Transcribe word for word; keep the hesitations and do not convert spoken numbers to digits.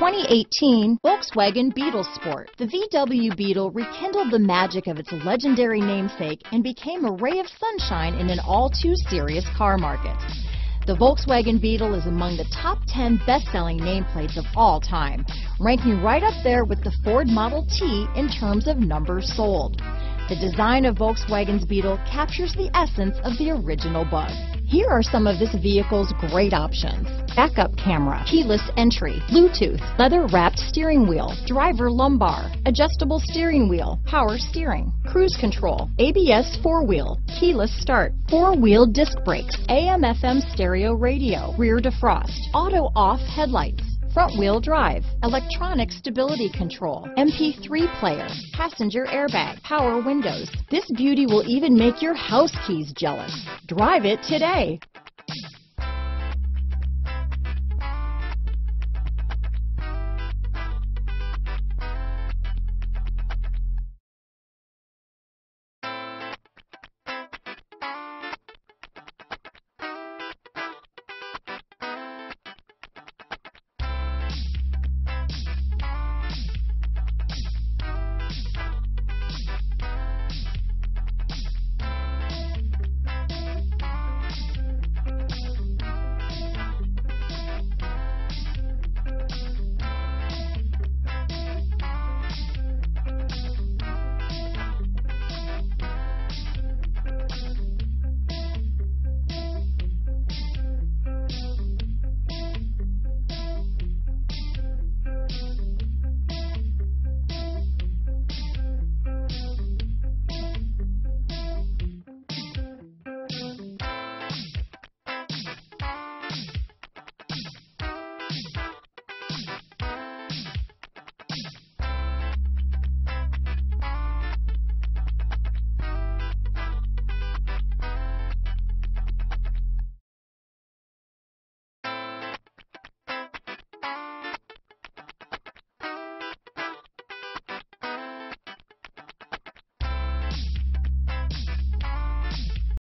twenty eighteen Volkswagen Beetle Sport. The V W Beetle rekindled the magic of its legendary namesake and became a ray of sunshine in an all-too-serious car market. The Volkswagen Beetle is among the top ten best-selling nameplates of all time, ranking right up there with the Ford Model T in terms of numbers sold. The design of Volkswagen's Beetle captures the essence of the original bug. Here are some of this vehicle's great options: backup camera, keyless entry, Bluetooth, leather-wrapped steering wheel, driver lumbar, adjustable steering wheel, power steering, cruise control, A B S four-wheel, keyless start, four-wheel disc brakes, A M F M stereo radio, rear defrost, auto-off headlights, front-wheel drive, electronic stability control, M P three player, passenger airbag, power windows. This beauty will even make your house keys jealous. Drive it today.